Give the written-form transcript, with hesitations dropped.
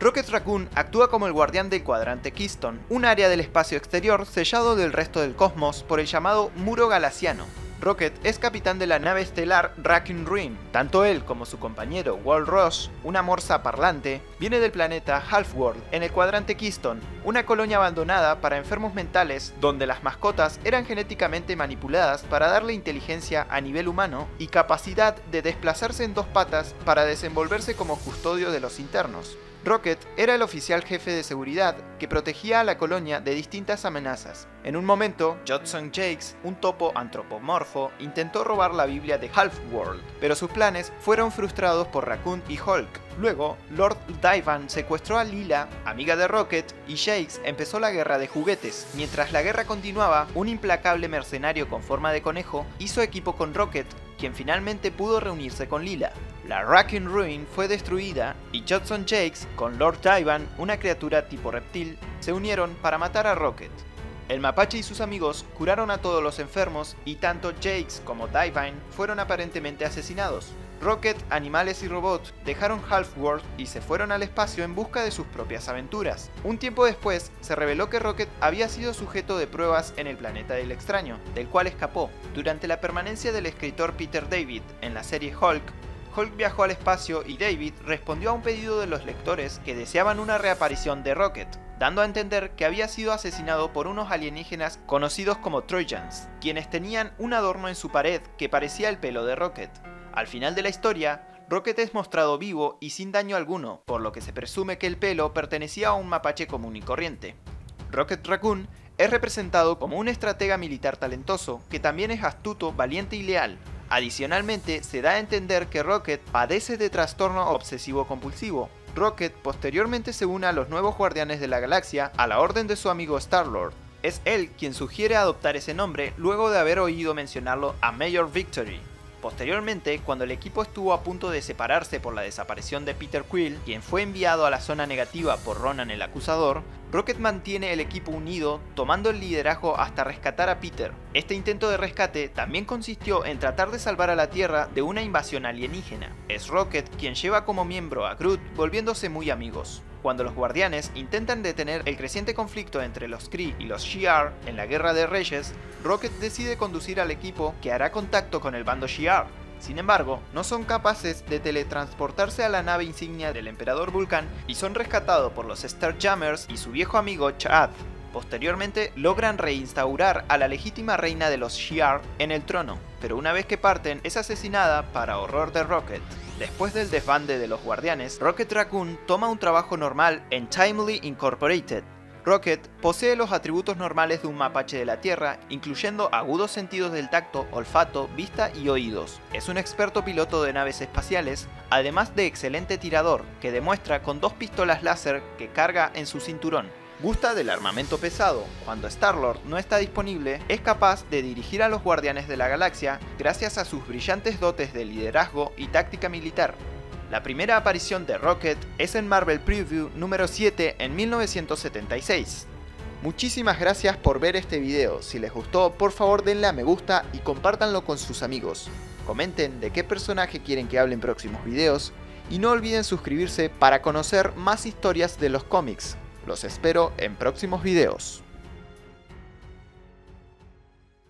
Rocket Raccoon actúa como el guardián del Cuadrante Keystone, un área del espacio exterior sellado del resto del cosmos por el llamado Muro Galaciano. Rocket es capitán de la nave estelar Raccoon Ruin. Tanto él como su compañero Wal Rush, una morsa parlante, viene del planeta Halfworld, en el Cuadrante Keystone, una colonia abandonada para enfermos mentales donde las mascotas eran genéticamente manipuladas para darle inteligencia a nivel humano y capacidad de desplazarse en dos patas para desenvolverse como custodio de los internos. Rocket era el oficial jefe de seguridad que protegía a la colonia de distintas amenazas. En un momento, Judson Jakes, un topo antropomorfo, intentó robar la Biblia de Halfworld, pero sus planes fueron frustrados por Raccoon y Hulk. Luego, Lord Dyvyne secuestró a Lila, amiga de Rocket, y Jakes empezó la guerra de juguetes. Mientras la guerra continuaba, un implacable mercenario con forma de conejo hizo equipo con Rocket, quien finalmente pudo reunirse con Lila. La Raccoon Ruin fue destruida y Judson Jakes, con Lord Dyvyne, una criatura tipo reptil, se unieron para matar a Rocket. El mapache y sus amigos curaron a todos los enfermos y tanto Jakes como Dyvyne fueron aparentemente asesinados. Rocket, animales y robots dejaron Halfworld y se fueron al espacio en busca de sus propias aventuras. Un tiempo después, se reveló que Rocket había sido sujeto de pruebas en el planeta del extraño, del cual escapó. Durante la permanencia del escritor Peter David en la serie Hulk viajó al espacio y David respondió a un pedido de los lectores que deseaban una reaparición de Rocket, dando a entender que había sido asesinado por unos alienígenas conocidos como Trojans, quienes tenían un adorno en su pared que parecía el pelo de Rocket. Al final de la historia, Rocket es mostrado vivo y sin daño alguno, por lo que se presume que el pelo pertenecía a un mapache común y corriente. Rocket Raccoon es representado como un estratega militar talentoso, que también es astuto, valiente y leal. Adicionalmente, se da a entender que Rocket padece de trastorno obsesivo-compulsivo. Rocket posteriormente se une a los nuevos Guardianes de la Galaxia a la orden de su amigo Star-Lord. Es él quien sugiere adoptar ese nombre luego de haber oído mencionarlo a Major Victory. Posteriormente, cuando el equipo estuvo a punto de separarse por la desaparición de Peter Quill, quien fue enviado a la zona negativa por Ronan el acusador, Rocket mantiene el equipo unido, tomando el liderazgo hasta rescatar a Peter. Este intento de rescate también consistió en tratar de salvar a la Tierra de una invasión alienígena. Es Rocket quien lleva como miembro a Groot, volviéndose muy amigos. Cuando los guardianes intentan detener el creciente conflicto entre los Kree y los Shi'ar en la Guerra de Reyes, Rocket decide conducir al equipo que hará contacto con el bando Shi'ar. Sin embargo, no son capaces de teletransportarse a la nave insignia del Emperador Vulcán y son rescatados por los Starjammers y su viejo amigo Sha'ath. Posteriormente logran reinstaurar a la legítima reina de los Shi'ar en el trono, pero una vez que parten es asesinada para horror de Rocket. Después del desbande de los guardianes, Rocket Raccoon toma un trabajo normal en Timely Incorporated. Rocket posee los atributos normales de un mapache de la Tierra, incluyendo agudos sentidos del tacto, olfato, vista y oídos. Es un experto piloto de naves espaciales, además de excelente tirador, que demuestra con dos pistolas láser que carga en su cinturón. Gusta del armamento pesado. Cuando Star-Lord no está disponible, es capaz de dirigir a los Guardianes de la Galaxia gracias a sus brillantes dotes de liderazgo y táctica militar. La primera aparición de Rocket es en Marvel Preview número 7 en 1976. Muchísimas gracias por ver este video. Si les gustó, por favor denle a me gusta y compártanlo con sus amigos. Comenten de qué personaje quieren que hable en próximos videos y no olviden suscribirse para conocer más historias de los cómics. Los espero en próximos videos.